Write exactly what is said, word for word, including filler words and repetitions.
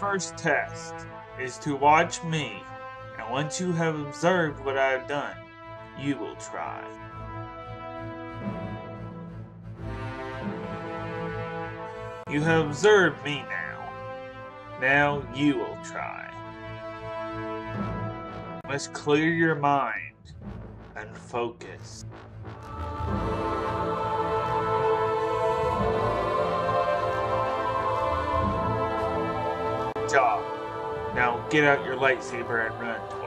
first test is to watch me, and once you have observed what I have done, you will try. You have observed me now. Now you will try. You must clear your mind and focus. Good job. Now get out your lightsaber and run.